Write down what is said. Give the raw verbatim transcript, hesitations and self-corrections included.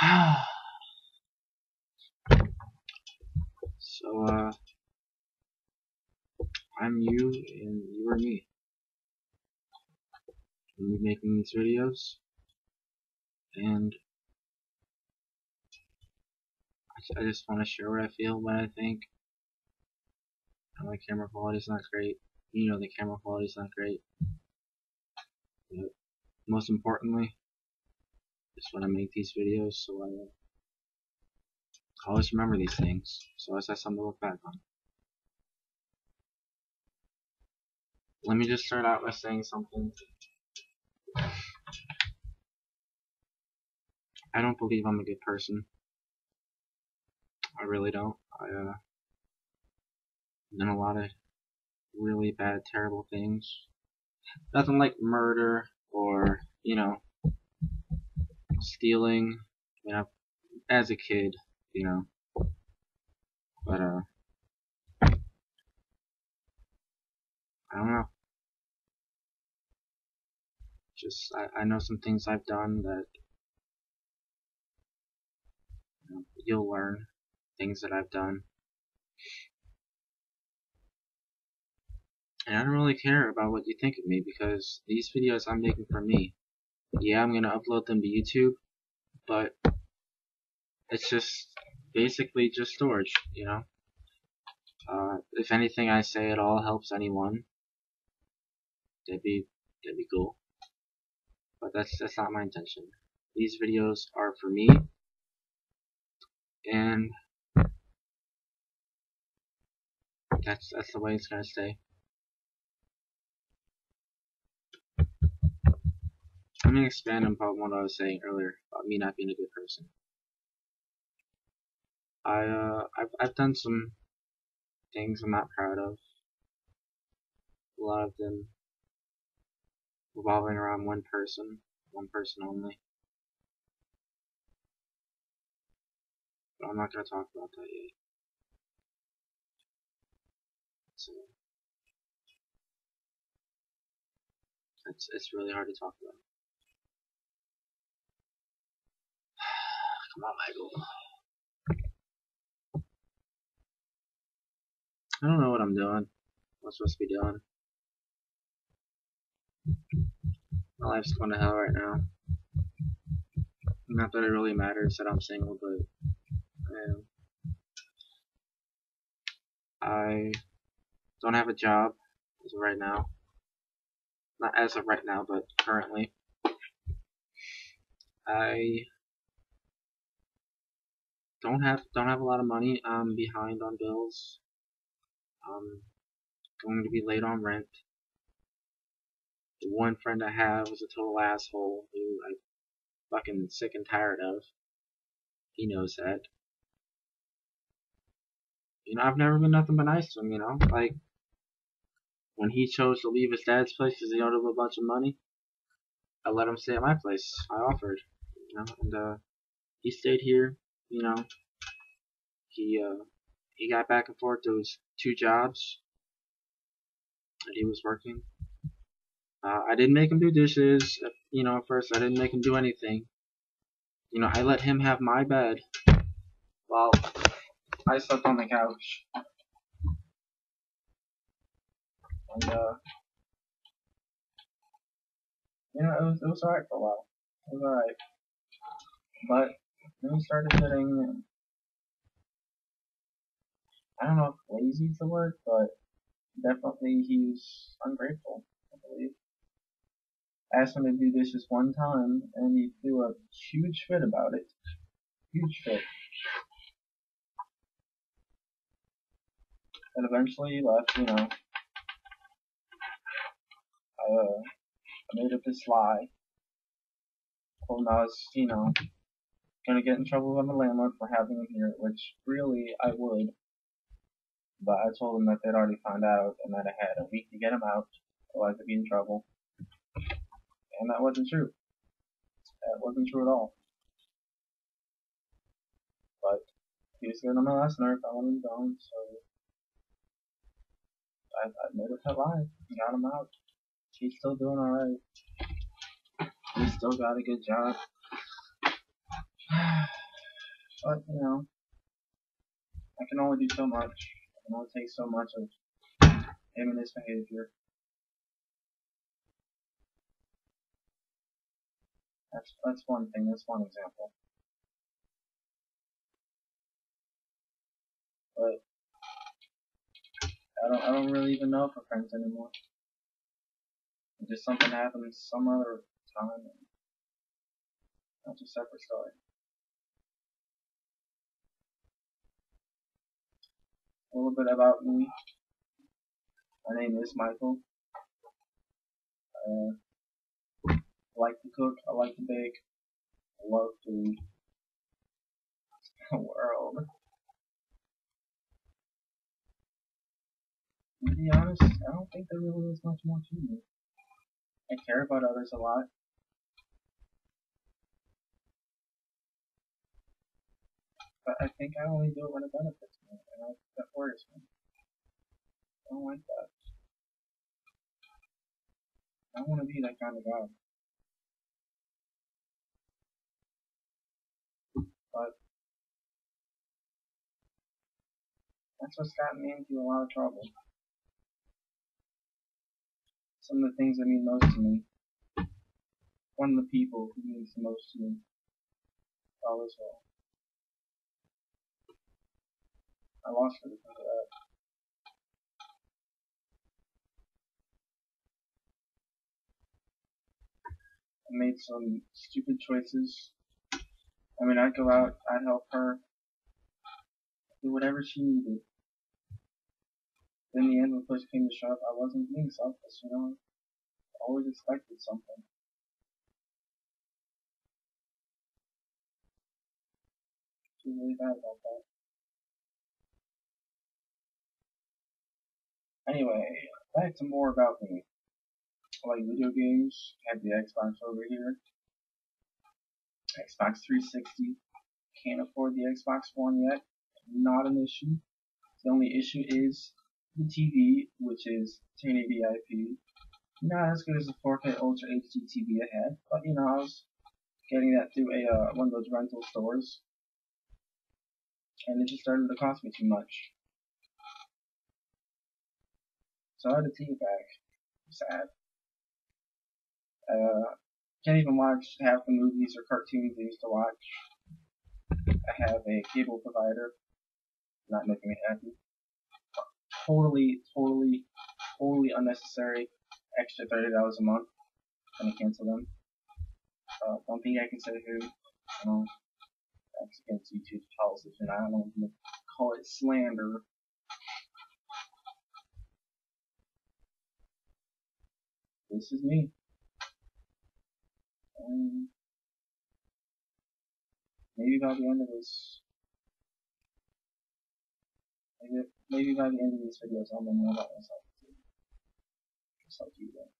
So, uh, I'm you and you are me. I'm gonna be making these videos, and I just want to share what I feel, what I think. And my camera quality is not great. You know the camera quality is not great. But most importantly, just when I make these videos, so I uh, always remember these things, so I have something to look back on. Let me just start out by saying something. I don't believe I'm a good person. I really don't. I, uh, done a lot of really bad, terrible things. Nothing like murder or, you know, stealing, you know, as a kid, you know. But, uh, I don't know. Just, I, I know some things I've done that, you know, you'll learn. Things that I've done. And I don't really care about what you think of me, because these videos I'm making for me. Yeah, I'm gonna upload them to YouTube, but it's just basically just storage, you know. Uh, if anything I say at all helps anyone, that'd be that'd be cool. But that's that's not my intention. These videos are for me, and That's that's the way it's gonna stay. I'm gonna expand upon what I was saying earlier about me not being a good person. I uh I've I've done some things I'm not proud of. A lot of them revolving around one person, one person only. But I'm not gonna talk about that yet. So it's it's really hard to talk about. Come on, Michael. I don't know what I'm doing. What I'm supposed to be doing. My life's going to hell right now. Not that it really matters that I'm single, but um, I. Don't have a job as of right now. Not as of right now, but currently. I don't have don't have a lot of money. I'm behind on bills. I'm going to be late on rent. The one friend I have is a total asshole who I'm fucking sick and tired of. He knows that. You know, I've never been nothing but nice to him, you know? Like, when he chose to leave his dad's place because he owed him a bunch of money, I let him stay at my place. I offered, you know, and uh, he stayed here. You know, he uh, he got back and forth to his two jobs that he was working. Uh, I didn't make him do dishes, you know. At first, I didn't make him do anything. You know, I let him have my bed while I slept on the couch. And, uh, you know, it was, it was alright for a while. It was alright. But then we started getting, I don't know if lazy is the word, but definitely he's ungrateful, I believe. I asked him to do dishes one time, and he threw a huge fit about it. Huge fit. And eventually he left, you know. I, uh, I made up this lie. Well, I was, you know, gonna get in trouble with my landlord for having him here, which really I would. But I told him that they'd already found out and that I had a week to get him out, otherwise I'd be in trouble. And that wasn't true. That wasn't true at all. But he was getting on my last nerve. I wanted him gone, so I, I made up that lie. Got him out. He's still doing alright. He's still got a good job. But, you know, I can only do so much. I can only take so much of him and his behavior. That's, that's one thing, that's one example. But I don't I don't really even know if we're friends anymore. It's just something happens some other time and that's a separate story. A little bit about me. My name is Michael. Uh I like to cook, I like to bake, I love food. It's the world. To be honest, I don't think there really is much more to me. I care about others a lot. But I think I only do it when it benefits me, and that worries me. I don't like that. I don't want to be that kind of guy. But that's what's gotten me into a lot of trouble. Some of the things that mean most to me. One of the people who means the most to me. All as well. I lost her because of that. I made some stupid choices. I mean, I'd go out, I'd help her, do whatever she needed. But in the end, when push came to shove, I wasn't being selfless, you know. I always expected something. I feel really bad about that. Anyway, back to more about me. I like video games, I have the Xbox over here. Xbox three sixty. Can't afford the Xbox One yet. Not an issue. The only issue is the T V, which is ten eighty i p. Not as good as the four K Ultra H D T V I had, but you know, I was getting that through a uh, one of those rental stores, and it just started to cost me too much. So I had to take it back. Sad. Uh, can't even watch half the movies or cartoons I used to watch. I have a cable provider. Not making me happy. Totally, totally, totally unnecessary. Extra thirty dollars a month. Gonna cancel them. Uh, one thing I can say here, um, that's against YouTube's policies, and I don't want to call it slander. This is me. Um, maybe by the end of this. Maybe by the end of these videos, I'll know more about myself too. Just like you do.